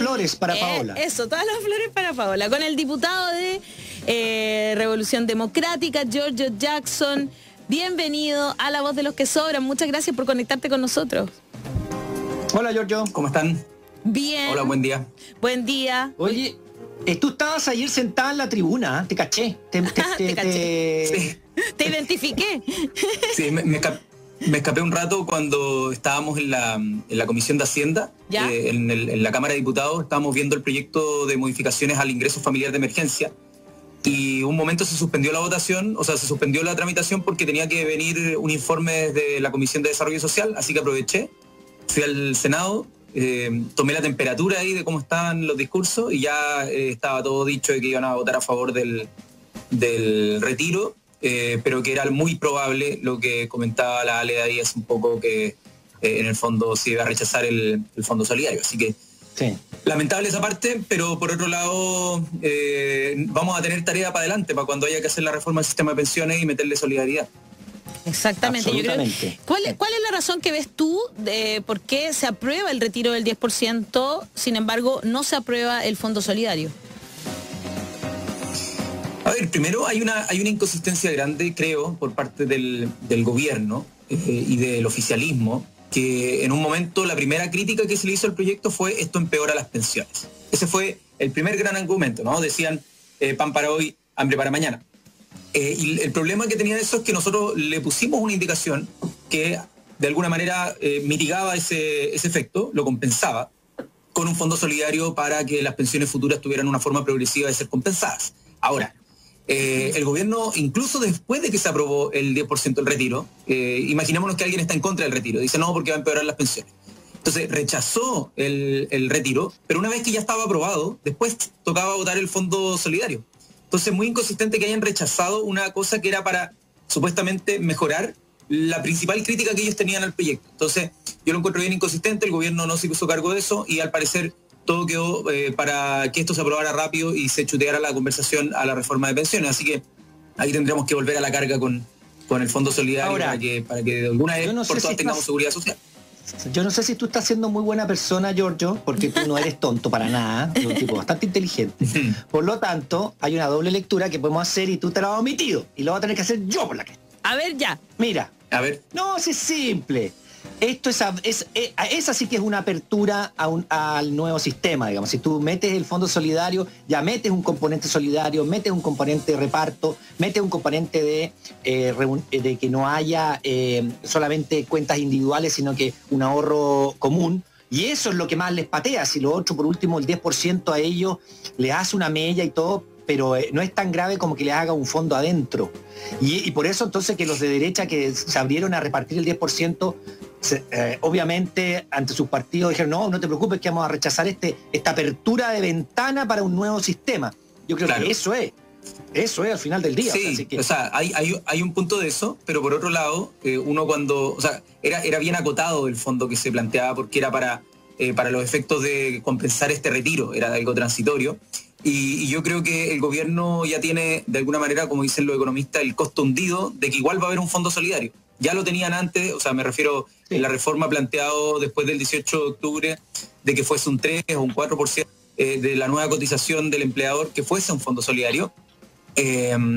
flores para Paola. Eso, todas las flores para Paola. Con el diputado de Revolución Democrática, Giorgio Jackson. Bienvenido a La Voz de los que Sobran. Muchas gracias por conectarte con nosotros. Hola, Giorgio. ¿Cómo están? Bien. Hola, buen día. Buen día. Oye, tú estabas ayer sentada en la tribuna, ¿eh? Te caché. Te caché. Sí. Te identifiqué. Sí, me escapé un rato cuando estábamos en la Comisión de Hacienda, en la Cámara de Diputados. Estábamos viendo el proyecto de modificaciones al ingreso familiar de emergencia y un momento se suspendió la votación, o sea, se suspendió la tramitación porque tenía que venir un informe de la Comisión de Desarrollo Social, así que aproveché, fui al Senado, tomé la temperatura ahí de cómo estaban los discursos y ya estaba todo dicho de que iban a votar a favor del retiro. Pero que era muy probable lo que comentaba la Ale ahí, es un poco que en el fondo se iba a rechazar el fondo solidario, así que sí. Lamentable esa parte, pero por otro lado vamos a tener tarea para adelante, para cuando haya que hacer la reforma del sistema de pensiones y meterle solidaridad. Exactamente. Yo creo, ¿cuál es la razón que ves tú de por qué se aprueba el retiro del 10%, sin embargo no se aprueba el fondo solidario? A ver, primero hay una inconsistencia grande, creo, por parte del gobierno y del oficialismo, que en un momento la primera crítica que se le hizo al proyecto fue esto empeora las pensiones. Ese fue el primer gran argumento, ¿no? Decían pan para hoy, hambre para mañana. Y el problema que tenía eso es que nosotros le pusimos una indicación que de alguna manera mitigaba ese efecto, lo compensaba, con un fondo solidario para que las pensiones futuras tuvieran una forma progresiva de ser compensadas. Ahora, el gobierno, incluso después de que se aprobó el 10% del retiro, imaginémonos que alguien está en contra del retiro, dice no, porque va a empeorar las pensiones. Entonces rechazó el retiro, pero una vez que ya estaba aprobado, después tocaba votar el fondo solidario. Entonces muy inconsistente que hayan rechazado una cosa que era para supuestamente mejorar la principal crítica que ellos tenían al proyecto. Entonces yo lo encuentro bien inconsistente, el gobierno no se hizo cargo de eso y al parecer todo quedó para que esto se aprobara rápido y se chuteara la conversación a la reforma de pensiones. Así que ahí tendremos que volver a la carga con el Fondo Solidario. Ahora, para que de alguna vez no por todas si tengamos seguridad social. Yo no sé si tú estás siendo muy buena persona, Giorgio, porque tú no eres tonto para nada. Eres un tipo bastante inteligente. Por lo tanto, hay una doble lectura que podemos hacer y tú te la has omitido. Y lo voy a tener que hacer yo por la que... A ver ya. Mira. A ver. No, si es simple. Esto esa sí que es una apertura al nuevo sistema, digamos. Si tú metes el fondo solidario, ya metes un componente solidario, metes un componente de reparto, metes un componente de que no haya solamente cuentas individuales, sino que un ahorro común. Y eso es lo que más les patea. Si lo otro, por último, el 10% a ellos les hace una mella y todo, pero no es tan grave como que les haga un fondo adentro. Y por eso entonces que los de derecha que se abrieron a repartir el 10%, obviamente ante sus partidos dijeron no te preocupes que vamos a rechazar esta apertura de ventana para un nuevo sistema. Yo creo que eso es al final del día. Sí, así que... o sea, hay un punto de eso, pero por otro lado, uno cuando, o sea, era bien acotado el fondo que se planteaba porque era para los efectos de compensar este retiro, era algo transitorio. Y yo creo que el gobierno ya tiene, de alguna manera, como dicen los economistas, el costo hundido de que igual va a haber un fondo solidario. Ya lo tenían antes, o sea, me refiero en la reforma planteado después del 18 de octubre, de que fuese un 3 o un 4% de la nueva cotización del empleador, que fuese un fondo solidario.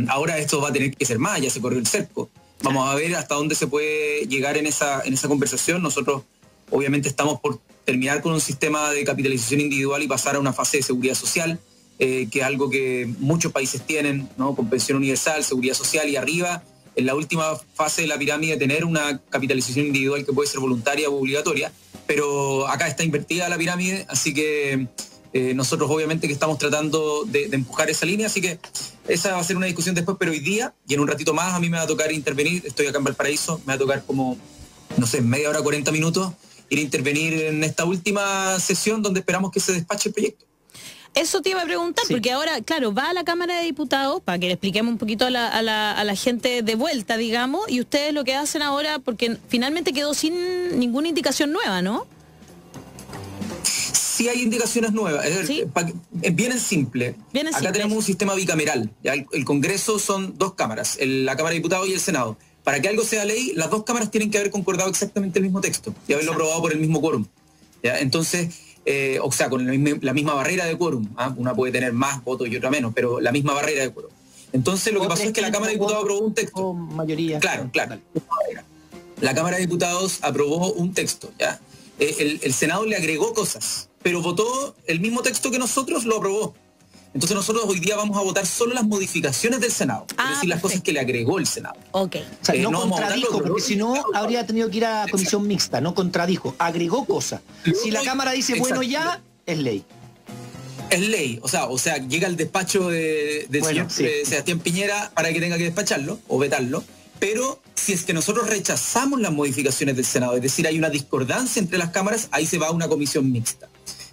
Ahora esto va a tener que ser más, ya se corrió el cerco. Vamos a ver hasta dónde se puede llegar en esa conversación. Nosotros, obviamente, estamos por terminar con un sistema de capitalización individual y pasar a una fase de seguridad social, que es algo que muchos países tienen, ¿no? Con pensión universal, seguridad social y arriba, en la última fase de la pirámide, tener una capitalización individual que puede ser voluntaria o obligatoria, pero acá está invertida la pirámide, así que nosotros obviamente que estamos tratando de empujar esa línea, así que esa va a ser una discusión después, pero hoy día, y en un ratito más, a mí me va a tocar intervenir, estoy acá en Valparaíso, me va a tocar como, no sé, media hora, 40 minutos, ir a intervenir en esta última sesión donde esperamos que se despache el proyecto. Eso te iba a preguntar, sí. Porque ahora, claro, va a la Cámara de Diputados, para que le expliquemos un poquito a la gente de vuelta, digamos, y ustedes lo que hacen ahora, porque finalmente quedó sin ninguna indicación nueva, ¿no? Sí hay indicaciones nuevas, ¿sí? Es bien simple. Acá tenemos un sistema bicameral, el Congreso son dos cámaras, la Cámara de Diputados y el Senado. Para que algo sea ley, las dos cámaras tienen que haber concordado exactamente el mismo texto y haberlo aprobado por el mismo quórum. Entonces... o sea, con la misma barrera de quórum. Una puede tener más votos y otra menos, pero la misma barrera de quórum. Entonces lo que pasó es que la Cámara de Diputados aprobó un texto. O mayoría. Claro, claro. La Cámara de Diputados aprobó un texto, ¿ya? El Senado le agregó cosas, pero votó el mismo texto que nosotros, lo aprobó. Entonces nosotros hoy día vamos a votar solo las modificaciones del Senado, es decir, las cosas que le agregó el Senado. Ok. O sea, no contradijo, porque si no habría tenido que ir a comisión mixta, no contradijo, agregó cosas. Si la Cámara dice, bueno, ya, es ley. Es ley, o sea llega al despacho del señor Sebastián Piñera para que tenga que despacharlo o vetarlo. Pero si es que nosotros rechazamos las modificaciones del Senado, es decir, hay una discordancia entre las cámaras, ahí se va a una comisión mixta,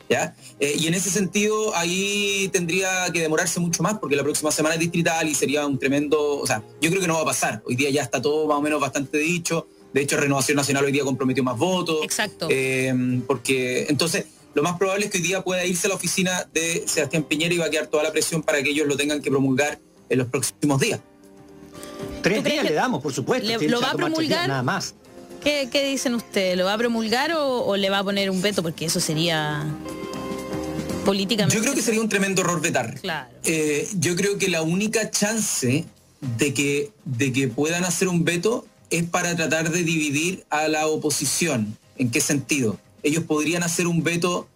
¿ya? Y en ese sentido, ahí tendría que demorarse mucho más, porque la próxima semana es distrital y sería un tremendo... O sea, yo creo que no va a pasar. Hoy día ya está todo más o menos bastante dicho. De hecho, Renovación Nacional hoy día comprometió más votos. Exacto. Porque entonces, lo más probable es que hoy día pueda irse a la oficina de Sebastián Piñera y va a quedar toda la presión para que ellos lo tengan que promulgar en los próximos días. 3 días le damos, por supuesto. ¿Lo va a promulgar? Nada más. ¿Qué dicen ustedes? ¿Lo va a promulgar o le va a poner un veto? Porque eso sería políticamente... Yo creo que sería un tremendo error vetar. Claro. Yo creo que la única chance de que puedan hacer un veto es para tratar de dividir a la oposición. ¿En qué sentido? Ellos podrían hacer un veto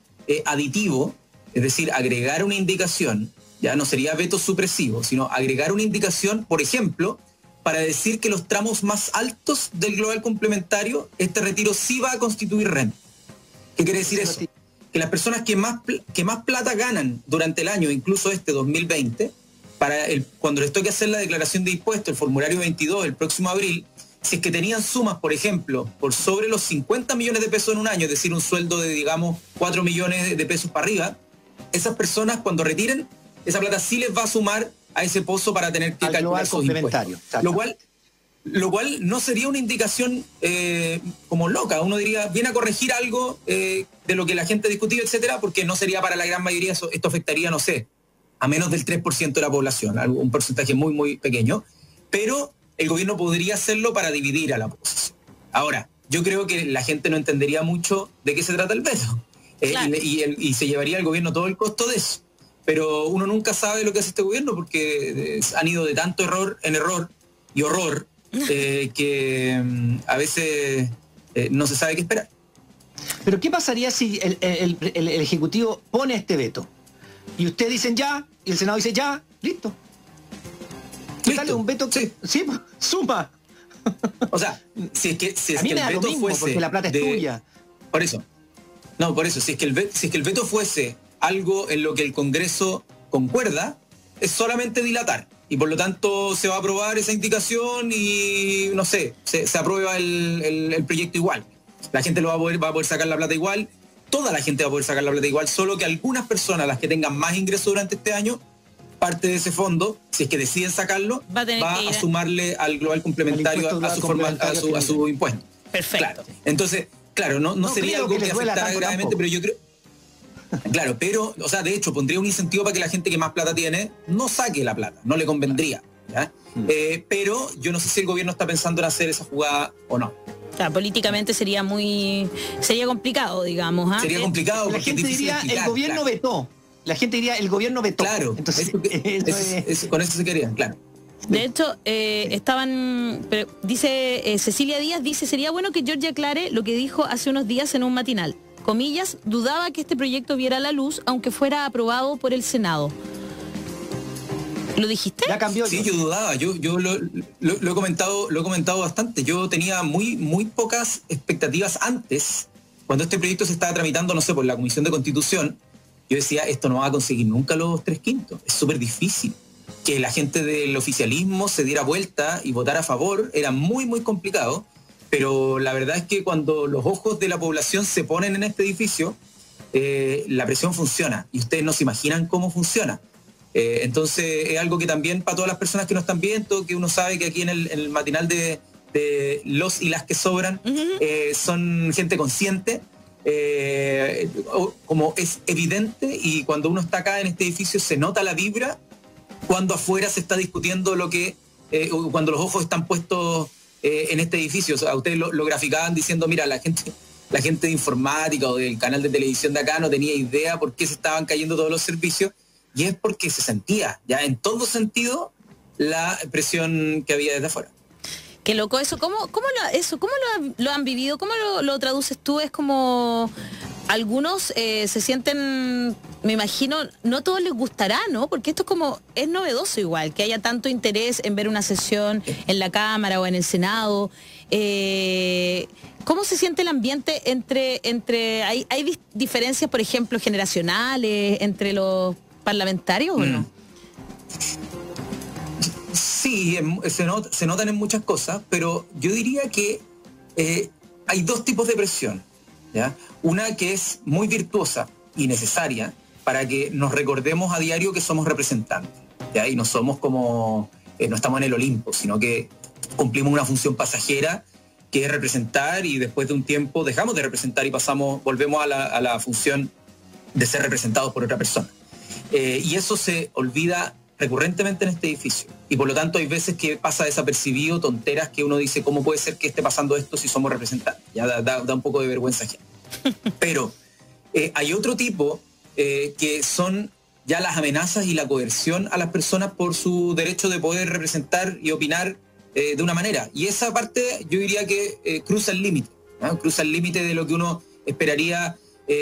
aditivo, es decir, agregar una indicación. Ya no sería veto supresivo, sino agregar una indicación, por ejemplo, para decir que los tramos más altos del global complementario, este retiro sí va a constituir renta. ¿Qué quiere decir eso? Que las personas que más plata ganan durante el año, incluso este 2020, cuando les toque hacer la declaración de impuestos, el formulario 22, el próximo abril, si es que tenían sumas, por ejemplo, por sobre los 50 millones de pesos en un año, es decir, un sueldo de, digamos, 4 millones de pesos para arriba, esas personas cuando retiren, esa plata sí les va a sumar a ese pozo para tener que calcular sus impuestos. Lo cual no sería una indicación como loca. Uno diría, viene a corregir algo de lo que la gente ha discutido, etcétera, porque no sería para la gran mayoría. Esto afectaría, no sé, a menos del 3% de la población, un porcentaje muy, muy pequeño. Pero el gobierno podría hacerlo para dividir a la población. Ahora, yo creo que la gente no entendería mucho de qué se trata el veto. Claro. Y se llevaría al gobierno todo el costo de eso. Pero uno nunca sabe lo que hace este gobierno porque han ido de tanto error en error y horror que a veces no se sabe qué esperar. Pero ¿qué pasaría si el Ejecutivo pone este veto? Y ustedes dicen ya, y el Senado dice ya, listo. ¿Qué tal un veto? Que, sí, suma. O sea, si es que el veto fuese... porque la plata es tuya. Por eso. No, por eso. Si es que el veto fuese... algo en lo que el Congreso concuerda, es solamente dilatar. Y por lo tanto se va a aprobar esa indicación y, no sé, se aprueba el proyecto igual. La gente lo va a poder sacar la plata igual, toda la gente va a poder sacar la plata igual, solo que algunas personas, las que tengan más ingresos durante este año, parte de ese fondo, si es que deciden sacarlo, va a sumarle al global complementario a su impuesto. Perfecto. Claro. Entonces, claro, no sería algo que afectara gravemente, pero yo creo... Claro, pero, o sea, de hecho, pondría un incentivo para que la gente que más plata tiene no saque la plata, no le convendría, ¿ya? Pero yo no sé si el gobierno está pensando en hacer esa jugada o no. Claro, políticamente sería complicado, digamos. Sería complicado porque la gente diría, el gobierno vetó. La gente diría, el gobierno vetó. Claro, entonces con eso se querían, claro. De hecho, Cecilia Díaz dice, sería bueno que Giorgio aclare lo que dijo hace unos días en un matinal. Comillas, dudaba que este proyecto viera la luz, aunque fuera aprobado por el Senado. ¿Lo dijiste? Ya cambió. Sí, yo dudaba. Yo lo he comentado, bastante. Yo tenía muy, muy pocas expectativas antes, cuando este proyecto se estaba tramitando, no sé, por la Comisión de Constitución. Yo decía, esto no va a conseguir nunca los 3/5. Es súper difícil. Que la gente del oficialismo se diera vuelta y votara a favor era muy, muy complicado. Pero la verdad es que cuando los ojos de la población se ponen en este edificio, la presión funciona. Y ustedes no se imaginan cómo funciona. Entonces es algo que también para todas las personas que nos están viendo, que uno sabe que aquí en el matinal de los y las que sobran, son gente consciente, como es evidente. Y cuando uno está acá en este edificio se nota la vibra cuando afuera se está discutiendo lo que... cuando los ojos están puestos... en este edificio, o sea, ustedes lo graficaban diciendo, mira, la gente la gente de informática o del canal de televisión de acá no tenía idea por qué se estaban cayendo todos los servicios, y es porque se sentía ya en todo sentido la presión que había desde afuera. Qué loco eso. ¿Cómo lo han vivido? ¿Cómo lo traduces tú? Es como algunos se sienten, me imagino, no todos les gustará, ¿no? Porque esto es como, es novedoso igual, que haya tanto interés en ver una sesión en la Cámara o en el Senado. ¿Cómo se siente el ambiente entre hay diferencias, por ejemplo, generacionales entre los parlamentarios o no? Sí, se notan en muchas cosas, pero yo diría que hay dos tipos de presión, ¿ya? Una que es muy virtuosa y necesaria para que nos recordemos a diario que somos representantes, ¿ya? Y no somos como, no estamos en el Olimpo, sino que cumplimos una función pasajera que es representar, y después de un tiempo dejamos de representar y volvemos a la función de ser representados por otra persona. Y eso se olvida recurrentemente en este edificio, y por lo tanto hay veces que pasa desapercibido, tonteras que uno dice, ¿cómo puede ser que esté pasando esto si somos representantes? Ya da un poco de vergüenza ajena. Pero hay otro tipo que son ya las amenazas y la coerción a las personas por su derecho de poder representar y opinar de una manera, y esa parte yo diría que cruza el límite, ¿no? Cruza el límite de lo que uno esperaría,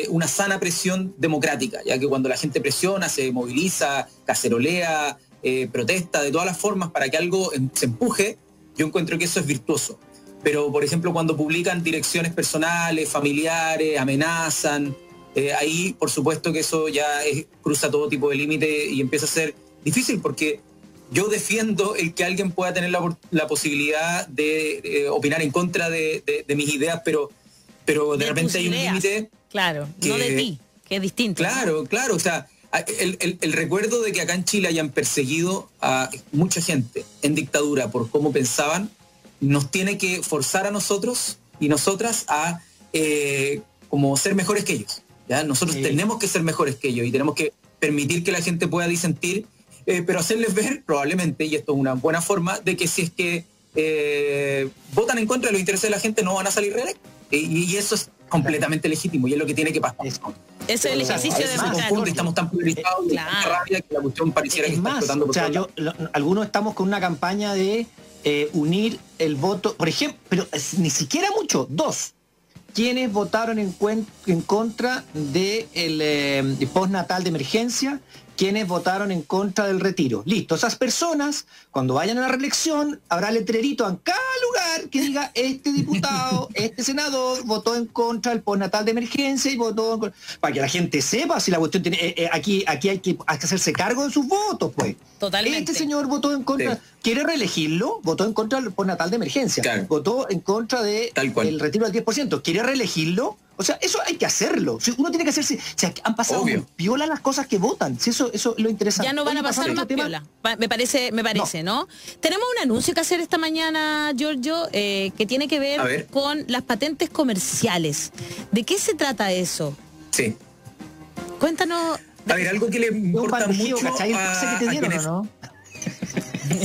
una sana presión democrática, ya que cuando la gente presiona, se moviliza, cacerolea, protesta de todas las formas para que algo se empuje, yo encuentro que eso es virtuoso. Pero, por ejemplo, cuando publican direcciones personales, familiares, amenazan, ahí, por supuesto, que eso ya cruza todo tipo de límite y empieza a ser difícil, porque yo defiendo el que alguien pueda tener la posibilidad de opinar en contra de mis ideas, pero de repente hay un límite. Claro, no de ti, que es distinto. Claro, claro, o sea, el recuerdo de que acá en Chile hayan perseguido a mucha gente en dictadura por cómo pensaban, nos tiene que forzar a nosotros y nosotras a como ser mejores que ellos, ¿ya? Nosotros tenemos que ser mejores que ellos y tenemos que permitir que la gente pueda disentir, pero hacerles ver, probablemente, y esto es una buena forma, de que si es que votan en contra de los intereses de la gente no van a salir reelectos. Y eso es completamente legítimo y es lo que tiene que pasar. Eso es el ejercicio de democrático. Estamos tan polarizados, tan rabia, que la cuestión pareciera que está explotando. O sea, algunos estamos con una campaña de unir el voto, por ejemplo, pero ni siquiera mucho, dos. Quienes votaron en contra del postnatal de emergencia, quienes votaron en contra del retiro. Listo, esas personas, cuando vayan a la reelección, habrá letrerito en cada lugar que diga, este diputado, este senador, votó en contra del postnatal de emergencia y votó en contra... Para que la gente sepa si la cuestión tiene... aquí hay que hacerse cargo de sus votos, pues. Totalmente. Este señor votó en contra... Sí. ¿Quiere reelegirlo? Votó en contra del postnatal de emergencia. Claro. Votó en contra del retiro del 10%. ¿Quiere reelegirlo? O sea, eso hay que hacerlo. Uno tiene que hacerse... O sea, han pasado piola las cosas que votan. Si eso es lo interesante. Ya no van a pasar más piola. Me parece, ¿no? Tenemos un anuncio que hacer esta mañana, Giorgio, que tiene que ver con las patentes comerciales. ¿De qué se trata eso? Sí. Cuéntanos... A ver, algo que le importa mucho a quienes...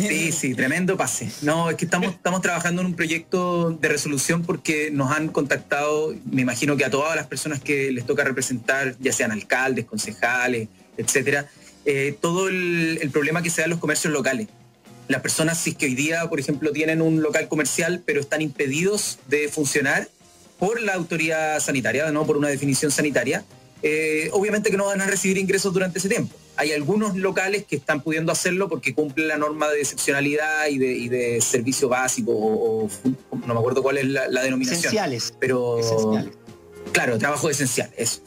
Sí, sí, tremendo pase. No, es que estamos trabajando en un proyecto de resolución porque nos han contactado, me imagino que a todas las personas que les toca representar, ya sean alcaldes, concejales, etcétera, todo el problema que se da en los comercios locales. Las personas, si es que hoy día, por ejemplo, tienen un local comercial, pero están impedidos de funcionar por la autoridad sanitaria, no por una definición sanitaria, obviamente que no van a recibir ingresos durante ese tiempo. Hay algunos locales que están pudiendo hacerlo porque cumplen la norma de excepcionalidad y de servicio básico, o no me acuerdo cuál es la denominación. Esenciales. Pero, esenciales. Claro, trabajo esencial, eso.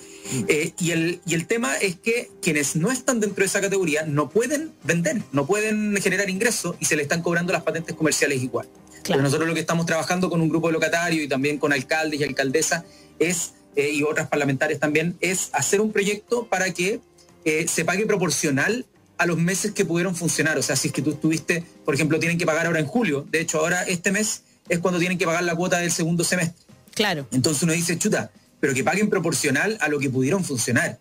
Y el tema es que quienes no están dentro de esa categoría no pueden vender, no pueden generar ingresos y se le están cobrando las patentes comerciales igual. Claro. Pero nosotros lo que estamos trabajando con un grupo de locatarios y también con alcaldes y alcaldesas es... y otras parlamentarias también, es hacer un proyecto para que se pague proporcional a los meses que pudieron funcionar. O sea, si es que tú estuviste, por ejemplo, tienen que pagar ahora en julio. De hecho, ahora este mes es cuando tienen que pagar la cuota del segundo semestre. Claro. Entonces uno dice, chuta, pero que paguen proporcional a lo que pudieron funcionar.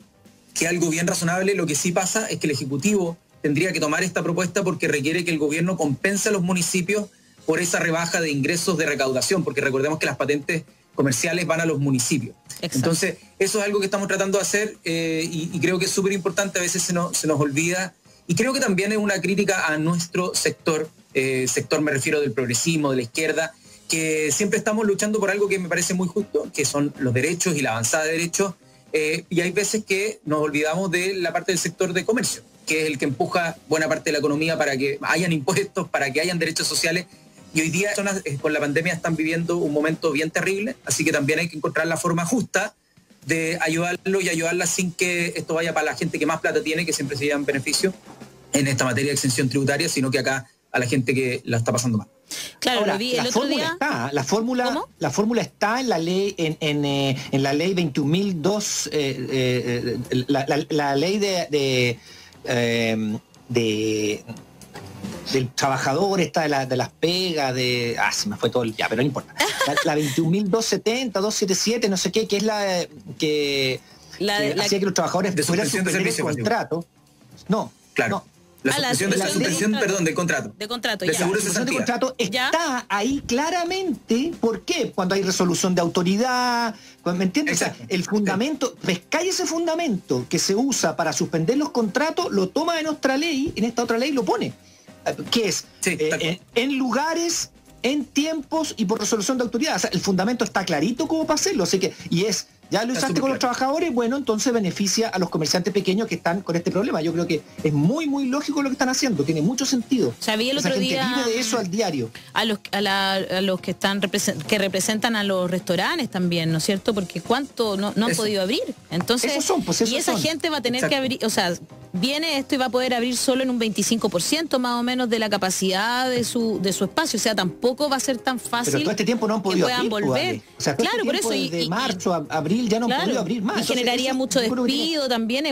Que algo bien razonable, lo que sí pasa es que el Ejecutivo tendría que tomar esta propuesta porque requiere que el gobierno compense a los municipios por esa rebaja de ingresos de recaudación, porque recordemos que las patentes comerciales van a los municipios. Exacto. Entonces, eso es algo que estamos tratando de hacer y creo que es súper importante, a veces se nos olvida, y creo que también es una crítica a nuestro sector, me refiero del progresismo, de la izquierda, que siempre estamos luchando por algo que me parece muy justo, que son los derechos y la avanzada de derechos, y hay veces que nos olvidamos de la parte del sector de comercio, que es el que empuja buena parte de la economía para que hayan impuestos, para que hayan derechos sociales. Y hoy día las personas con la pandemia están viviendo un momento bien terrible, así que también hay que encontrar la forma justa de ayudarlo y ayudarla sin que esto vaya para la gente que más plata tiene, que siempre se llevan beneficio en esta materia de exención tributaria, sino que acá a la gente que la está pasando mal. Claro, ahora, la fórmula está en la ley, en la ley 21.002, la ley del trabajador, está de las pegas, de... Ah, se me fue todo el... Ya, pero no importa. La 21.270, 277, no sé qué, que es la que hacía que los trabajadores pudieran suspender el contrato. No, claro. No. La suspensión del contrato de seguro de cesantía está ahí claramente. ¿Por qué? Cuando hay resolución de autoridad, ¿me entiendes? O sea, el fundamento, pescáis ese fundamento que se usa para suspender los contratos, lo toma en otra ley, en esta otra ley lo pone. ¿Qué es? Sí, en lugares, en tiempos y por resolución de autoridad. O sea, el fundamento está clarito como para hacerlo. Así que, y es, ya lo usaste con los trabajadores, bueno, entonces beneficia a los comerciantes pequeños que están con este problema. Yo creo que es muy, muy lógico lo que están haciendo, tiene mucho sentido. Sabía el otro día, gente vive de eso al diario. A los que están representan a los restaurantes también, ¿no es cierto? Porque cuánto no han podido abrir. Entonces, esa gente va a tener que abrir, o sea, viene esto y va a poder abrir solo en un 25% más o menos de la capacidad de su espacio. O sea, tampoco va a ser tan fácil. Pero todo este tiempo no han podido abrir, volver. O sea, todo este tiempo, por eso, de marzo a abril ya no han podido abrir más. Y entonces, generaría mucho despido también.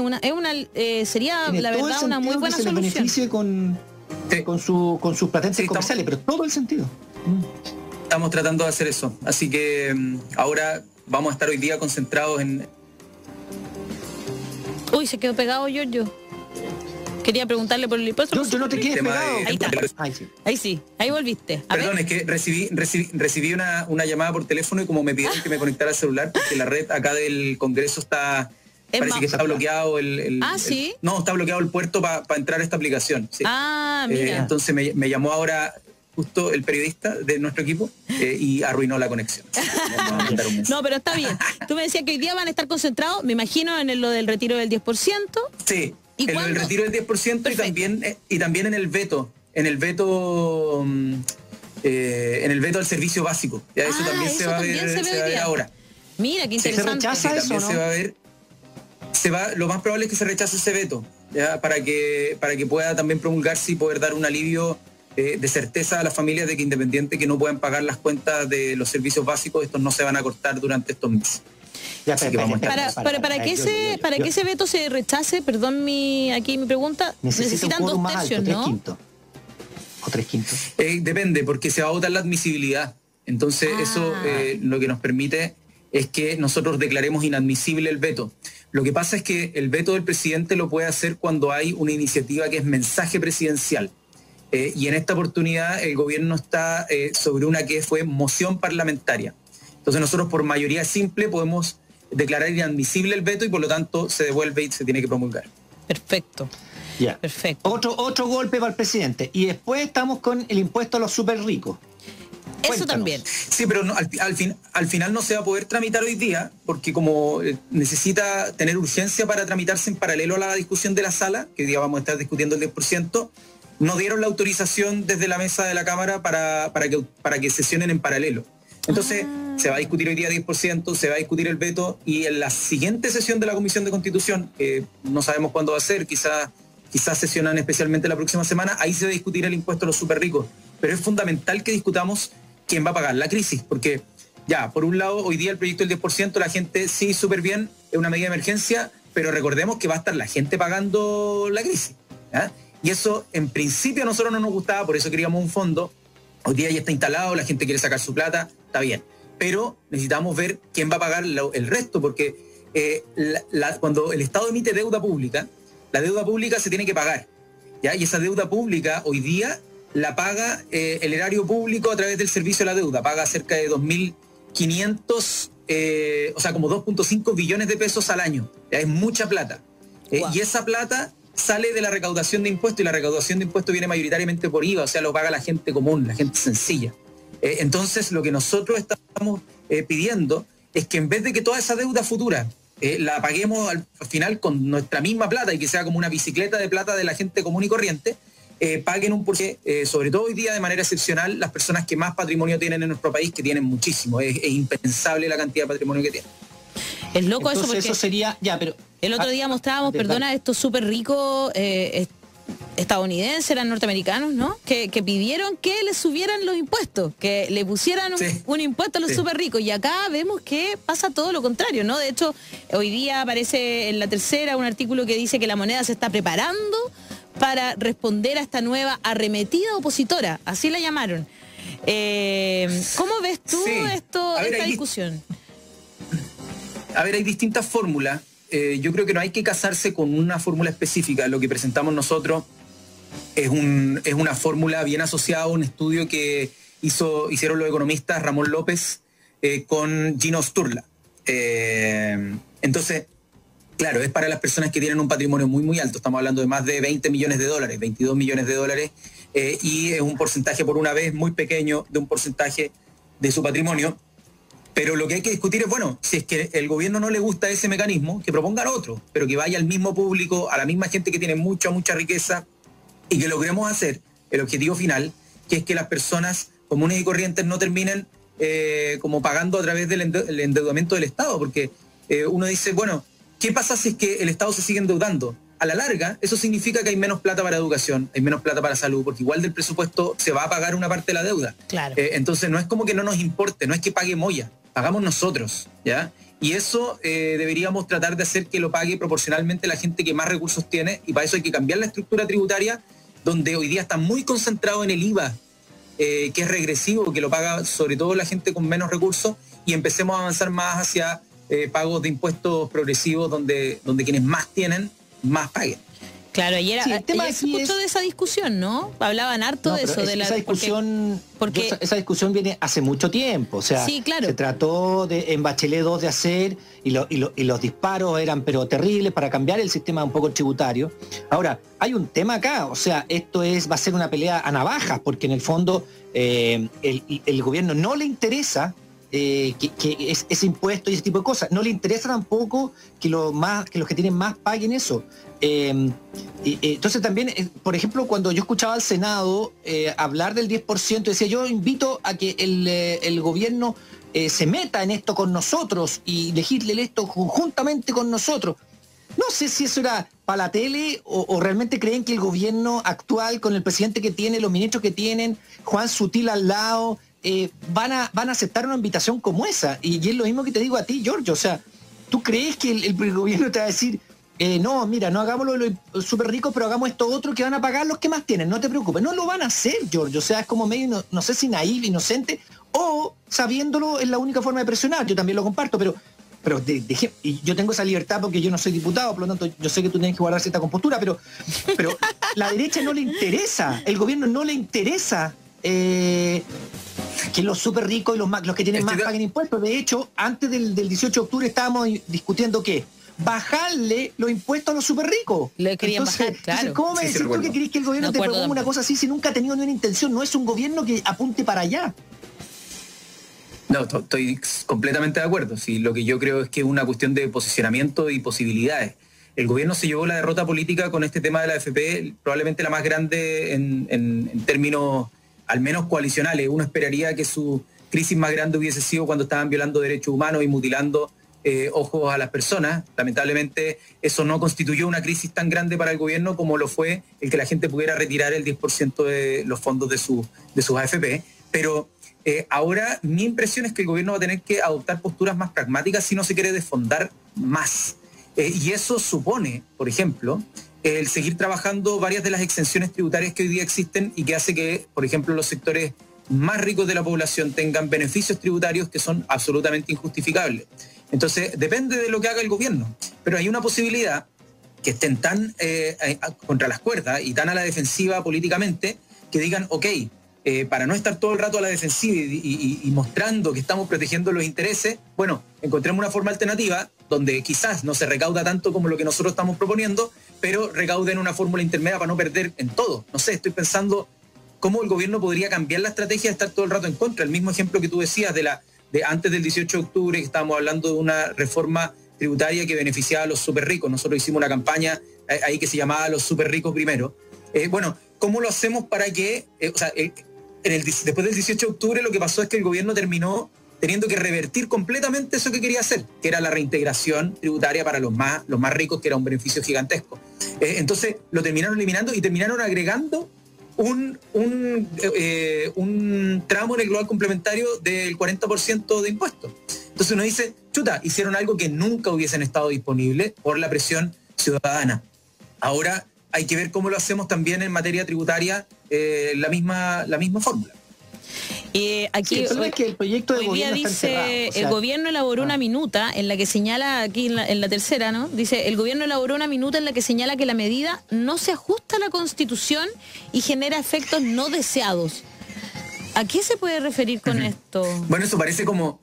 Sería, la verdad, una muy buena solución. Que se beneficie con sus patentes comerciales, pero todo el sentido. Estamos tratando de hacer eso. Así que ahora vamos a estar hoy día concentrados en... Uy, se quedó pegado Giorgio. Quería preguntarle por el impuesto. Yo no te quedé pegado. Ahí está. Ahí sí. Ahí volviste. Perdón, es que recibí una llamada por teléfono y como me pidieron que me conectara al celular, porque la red acá del Congreso está... Parece que está bloqueado está bloqueado el puerto para entrar a esta aplicación. Sí. Ah, mira. Entonces me llamó ahora justo el periodista de nuestro equipo y arruinó la conexión. No, pero está bien. Tú me decías que hoy día van a estar concentrados, me imagino, en lo del retiro del 10%. Sí. En el retiro del 10% y también en el veto al servicio básico. Ya eso también se va a ver ahora. Mira, qué interesante. Se rechaza eso, ¿no? Lo más probable es que se rechace ese veto, ¿ya? Para que pueda también promulgarse y poder dar un alivio de certeza a las familias de que, independiente que no puedan pagar las cuentas de los servicios básicos, estos no se van a cortar durante estos meses. Para que ese veto se rechace, perdón, aquí mi pregunta, necesitan 2/3, ¿no? 3/5. ¿O 3/5? Depende, porque se va a votar la admisibilidad. Entonces eso lo que nos permite es que nosotros declaremos inadmisible el veto. Lo que pasa es que el veto del presidente lo puede hacer cuando hay una iniciativa que es mensaje presidencial. Y en esta oportunidad el gobierno está sobre una que fue moción parlamentaria. Entonces nosotros por mayoría simple podemos declarar inadmisible el veto y por lo tanto se devuelve y se tiene que promulgar. Perfecto. Yeah. Perfecto. Otro golpe para el presidente. Y después estamos con el impuesto a los súper ricos. Eso también. Sí, pero no, al final no se va a poder tramitar hoy día, porque como necesita tener urgencia para tramitarse en paralelo a la discusión de la sala, que hoy día vamos a estar discutiendo el 10%, no dieron la autorización desde la mesa de la Cámara para que sesionen en paralelo. Entonces, se va a discutir hoy día 10%, se va a discutir el veto, y en la siguiente sesión de la Comisión de Constitución, no sabemos cuándo va a ser, quizás sesionan especialmente la próxima semana, ahí se va a discutir el impuesto a los superricos. Pero es fundamental que discutamos quién va a pagar la crisis, porque ya, por un lado, hoy día el proyecto del 10%, la gente sí, súper bien, es una medida de emergencia, pero recordemos que va a estar la gente pagando la crisis, ¿eh? Y eso en principio a nosotros no nos gustaba, por eso queríamos un fondo. Hoy día ya está instalado, la gente quiere sacar su plata, está bien. Pero necesitamos ver quién va a pagar el resto, porque cuando el Estado emite deuda pública, la deuda pública se tiene que pagar, ¿ya? Y esa deuda pública hoy día la paga el erario público a través del servicio de la deuda, paga cerca de 2.000 como 2.5 billones de pesos al año. Es mucha plata. Wow. Y esa plata sale de la recaudación de impuestos, y la recaudación de impuestos viene mayoritariamente por IVA, o sea, lo paga la gente común, la gente sencilla. Entonces, lo que nosotros estamos pidiendo es que en vez de que toda esa deuda futura la paguemos al final con nuestra misma plata y que sea como una bicicleta de plata de la gente común y corriente, paguen un porcentaje, sobre todo hoy día de manera excepcional, las personas que más patrimonio tienen en nuestro país, que tienen muchísimo. Es impensable la cantidad de patrimonio que tienen. Es loco. Entonces, eso porque eso sería, ya, pero el otro día mostrábamos, perdona, estos súper ricos estadounidenses, eran norteamericanos, ¿no? Que pidieron que les subieran los impuestos, que le pusieran un impuesto a los súper ricos. Y acá vemos que pasa todo lo contrario, ¿no? De hecho, hoy día aparece en La Tercera un artículo que dice que la moneda se está preparando para responder a esta nueva arremetida opositora, así la llamaron. ¿Cómo ves tú esta discusión? A ver, hay distintas fórmulas. Yo creo que no hay que casarse con una fórmula específica. Lo que presentamos nosotros es una fórmula bien asociada a un estudio que hicieron los economistas Ramón López con Gino Sturla. Entonces, claro, es para las personas que tienen un patrimonio muy, muy alto. Estamos hablando de más de 20 millones de dólares, 22 millones de dólares, y es un porcentaje por una vez muy pequeño de un porcentaje de su patrimonio. Pero lo que hay que discutir es, bueno, si es que el gobierno no le gusta ese mecanismo, que propongan otro, pero que vaya al mismo público, a la misma gente que tiene mucha, mucha riqueza, y que logremos hacer el objetivo final, que es que las personas comunes y corrientes no terminen como pagando a través del endeudamiento del Estado, porque uno dice, bueno, ¿qué pasa si es que el Estado se sigue endeudando? A la larga, eso significa que hay menos plata para educación, hay menos plata para salud, porque igual del presupuesto se va a pagar una parte de la deuda. Claro. Entonces no es como que no nos importe, no es que pague Moya, pagamos nosotros, ¿ya? Y eso deberíamos tratar de hacer que lo pague proporcionalmente la gente que más recursos tiene, y para eso hay que cambiar la estructura tributaria, donde hoy día está muy concentrado en el IVA, que es regresivo, que lo paga sobre todo la gente con menos recursos, y empecemos a avanzar más hacia pagos de impuestos progresivos, donde quienes más tienen, más paguen. Claro, ayer, sí, ayer se escuchó de esa discusión, ¿no? Hablaban harto de eso. Esa discusión viene hace mucho tiempo. O sea, sí, claro. Se trató en Bachelet 2 de hacer, y los disparos eran pero terribles para cambiar el sistema un poco tributario. Ahora, hay un tema acá, o sea, esto va a ser una pelea a navajas, porque en el fondo el gobierno no le interesa ese impuesto y ese tipo de cosas. No le interesa tampoco que los que tienen más paguen eso. Entonces también, por ejemplo, cuando yo escuchaba al Senado hablar del 10%, decía, yo invito a que el gobierno se meta en esto con nosotros y legisle esto conjuntamente con nosotros. No sé si eso era para la tele o realmente creen que el gobierno actual, con el presidente que tiene, los ministros que tienen, Juan Sutil al lado, van a aceptar una invitación como esa. Y es lo mismo que te digo a ti, Giorgio. O sea, ¿tú crees que el gobierno te va a decir, no, mira, no hagamos los súper ricos, pero hagamos esto otro que van a pagar los que más tienen? No te preocupes, no lo van a hacer, Giorgio. O sea, es como medio, no sé si naíf, inocente, o sabiéndolo es la única forma de presionar. Yo también lo comparto, pero y yo tengo esa libertad porque yo no soy diputado, por lo tanto yo sé que tú tienes que guardar cierta compostura, pero la derecha no le interesa, el gobierno no le interesa que los súper ricos y los que tienen más paguen impuestos. De hecho, antes del 18 de octubre estábamos discutiendo que bajarle los impuestos a los súper ricos. Le querían bajar, claro. Entonces, ¿cómo me decís tú que querés que el gobierno te proponga una cosa así si nunca ha tenido ni una intención? No es un gobierno que apunte para allá. No, estoy completamente de acuerdo. Sí, lo que yo creo es que es una cuestión de posicionamiento y posibilidades. El gobierno se llevó la derrota política con este tema de la AFP, probablemente la más grande en términos al menos coalicionales. Uno esperaría que su crisis más grande hubiese sido cuando estaban violando derechos humanos y mutilando ojos a las personas. Lamentablemente eso no constituyó una crisis tan grande para el gobierno como lo fue el que la gente pudiera retirar el 10% de los fondos de sus AFP. Pero ahora mi impresión es que el gobierno va a tener que adoptar posturas más pragmáticas si no se quiere desfondar más. Y eso supone, por ejemplo, el seguir trabajando varias de las exenciones tributarias que hoy día existen y que hace que, por ejemplo, los sectores más ricos de la población tengan beneficios tributarios que son absolutamente injustificables. Entonces, depende de lo que haga el gobierno. Pero hay una posibilidad que estén tan contra las cuerdas y tan a la defensiva políticamente que digan, ok, para no estar todo el rato a la defensiva y mostrando que estamos protegiendo los intereses, bueno, encontremos una forma alternativa donde quizás no se recauda tanto como lo que nosotros estamos proponiendo, pero recauden una fórmula intermedia para no perder en todo. No sé, estoy pensando cómo el gobierno podría cambiar la estrategia de estar todo el rato en contra. El mismo ejemplo que tú decías de antes del 18 de octubre, que estábamos hablando de una reforma tributaria que beneficiaba a los superricos. Nosotros hicimos una campaña ahí que se llamaba Los Superricos Primero. Bueno, ¿cómo lo hacemos para que... después del 18 de octubre lo que pasó es que el gobierno terminó teniendo que revertir completamente eso que quería hacer, que era la reintegración tributaria para los más ricos, que era un beneficio gigantesco. Entonces lo terminaron eliminando y terminaron agregando un tramo en el global complementario del 40% de impuestos. Entonces uno dice, chuta, hicieron algo que nunca hubiesen estado disponible por la presión ciudadana. Ahora hay que ver cómo lo hacemos también en materia tributaria, la misma fórmula. Aquí el problema es que el proyecto de gobierno dice, está encerrado, o sea, el gobierno elaboró una minuta en la que señala, aquí en la tercera, ¿no? Dice, el gobierno elaboró una minuta en la que señala que la medida no se ajusta a la Constitución y genera efectos no deseados. ¿A qué se puede referir con esto? Bueno, eso parece como...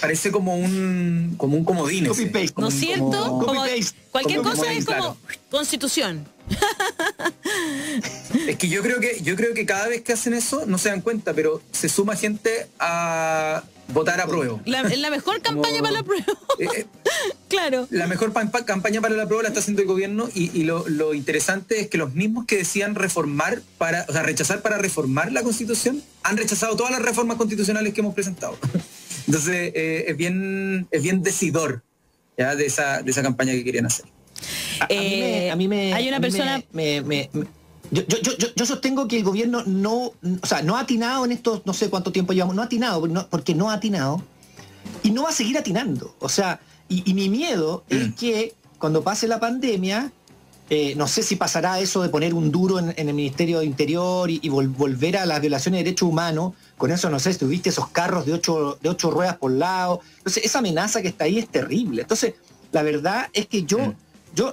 parece como un comodín, copy paste, ¿no es cierto? Como cualquier cosa comodín, es como claro. Constitución. Es que yo creo que cada vez que hacen eso no se dan cuenta, pero se suma gente a votar a prueba. La mejor campaña para la prueba. Claro. La mejor campaña para la prueba la está haciendo el gobierno y lo interesante es que los mismos que decían rechazar para reformar la Constitución han rechazado todas las reformas constitucionales que hemos presentado. Entonces es bien decidor, ¿ya? de esa campaña que querían hacer. Yo sostengo que el gobierno no ha atinado en estos, no sé cuánto tiempo llevamos, no ha atinado y no va a seguir atinando. O sea, y mi miedo es que cuando pase la pandemia, no sé si pasará eso de poner un duro en el Ministerio de Interior y volver a las violaciones de derechos humanos. Con eso, no sé, si tuviste esos carros de ocho ruedas por lado. Entonces, esa amenaza que está ahí es terrible. Entonces, la verdad es que yo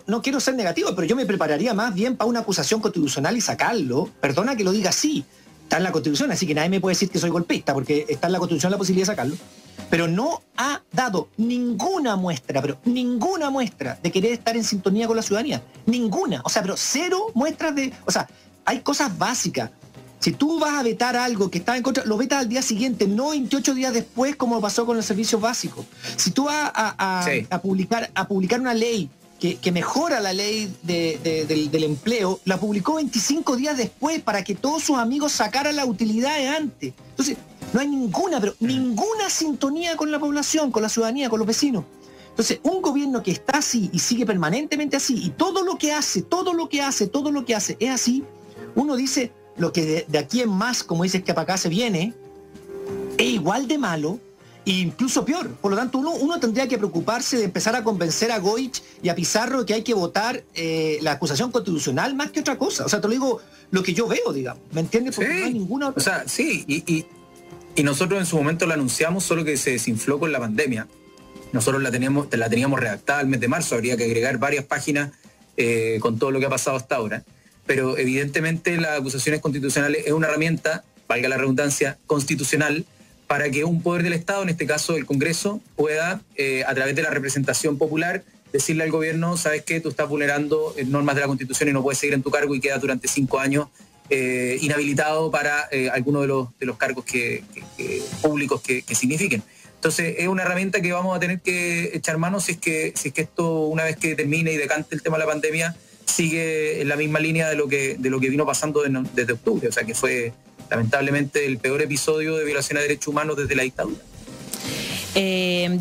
no quiero ser negativo, pero yo me prepararía más bien para una acusación constitucional y sacarlo. Perdona que lo diga así. Está en la Constitución, así que nadie me puede decir que soy golpista, porque está en la Constitución la posibilidad de sacarlo. Pero no ha dado ninguna muestra, pero ninguna muestra de querer estar en sintonía con la ciudadanía. Ninguna. O sea, pero cero muestras de... O sea, hay cosas básicas. Si tú vas a vetar algo que está en contra, lo vetas al día siguiente, no 28 días después, como pasó con los servicios básicos. Si tú vas a publicar una ley que mejora la ley del empleo, la publicó 25 días después para que todos sus amigos sacaran la utilidad de antes. Entonces, no hay ninguna, pero ninguna sintonía con la población, con la ciudadanía, con los vecinos. Entonces, un gobierno que está así y sigue permanentemente así, y todo lo que hace es así, uno dice... Lo que de aquí en más, como dices, que para acá se viene, es igual de malo e incluso peor. Por lo tanto, uno tendría que preocuparse de empezar a convencer a Goich y a Pizarro de que hay que votar la acusación constitucional más que otra cosa. O sea, te lo digo lo que yo veo, digamos. ¿Me entiendes? Porque sí, no hay ninguna otra. O sea, sí, y nosotros en su momento la anunciamos, solo que se desinfló con la pandemia. Nosotros la teníamos redactada el mes de marzo, habría que agregar varias páginas con todo lo que ha pasado hasta ahora. Pero evidentemente las acusaciones constitucionales es una herramienta, valga la redundancia, constitucional, para que un poder del Estado, en este caso el Congreso, pueda, a través de la representación popular, decirle al gobierno, ¿sabes qué? Tú estás vulnerando normas de la Constitución y no puedes seguir en tu cargo y quedas durante 5 años inhabilitado para alguno de los cargos públicos que signifiquen. Entonces es una herramienta que vamos a tener que echar mano si es que esto, una vez que termine y decante el tema de la pandemia, sigue en la misma línea de lo que vino pasando desde octubre, o sea que fue lamentablemente el peor episodio de violación a derechos humanos desde la dictadura.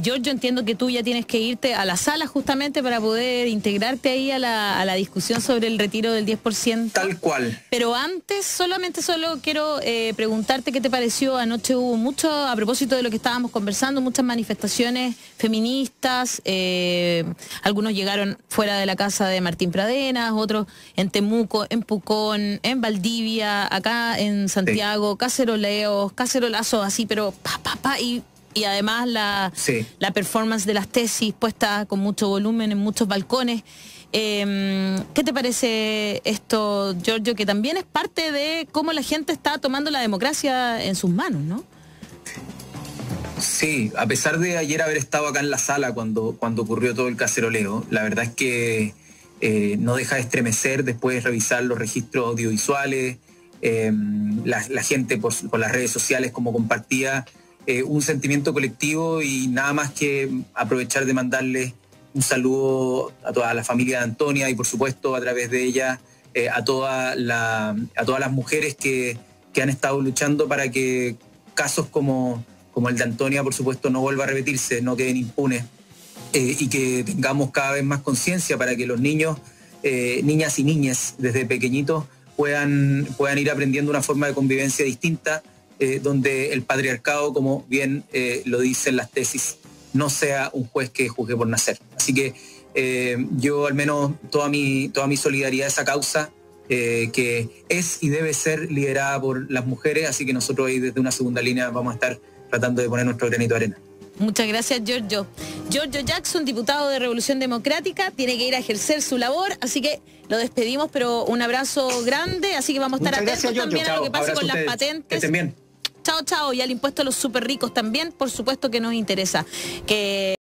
Giorgio, entiendo que tú ya tienes que irte a la sala justamente para poder integrarte ahí a la discusión sobre el retiro del 10%. Tal cual. Pero antes, solo quiero preguntarte qué te pareció. Anoche hubo mucho, a propósito de lo que estábamos conversando, muchas manifestaciones feministas, algunos llegaron fuera de la casa de Martín Pradenas, otros en Temuco, en Pucón, en Valdivia, acá en Santiago, sí. Caceroleos, cacerolazos así, pero y además la performance de las tesis puesta con mucho volumen en muchos balcones. ¿Qué te parece esto, Giorgio? Que también es parte de cómo la gente está tomando la democracia en sus manos, ¿no? Sí, a pesar de ayer haber estado acá en la sala cuando ocurrió todo el caceroleo, la verdad es que no deja de estremecer después revisar los registros audiovisuales, la gente por las redes sociales como compartía un sentimiento colectivo, y nada más que aprovechar de mandarles un saludo a toda la familia de Antonia y por supuesto a través de ella a todas las mujeres que han estado luchando para que casos como el de Antonia por supuesto no vuelva a repetirse, no queden impunes, y que tengamos cada vez más conciencia para que los niños, niñas y niñas desde pequeñitos puedan ir aprendiendo una forma de convivencia distinta, donde el patriarcado, como bien lo dicen las tesis, no sea un juez que juzgue por nacer. Así que yo al menos toda mi solidaridad a esa causa, que es y debe ser liderada por las mujeres, así que nosotros ahí desde una segunda línea vamos a estar tratando de poner nuestro granito de arena. Muchas gracias, Giorgio. Giorgio Jackson, diputado de Revolución Democrática, tiene que ir a ejercer su labor, así que lo despedimos, pero un abrazo grande, así que vamos a estar atentos también a lo que pase con las patentes. Que estén bien. Chao, chao, y al impuesto a los súper ricos también, por supuesto que nos interesa.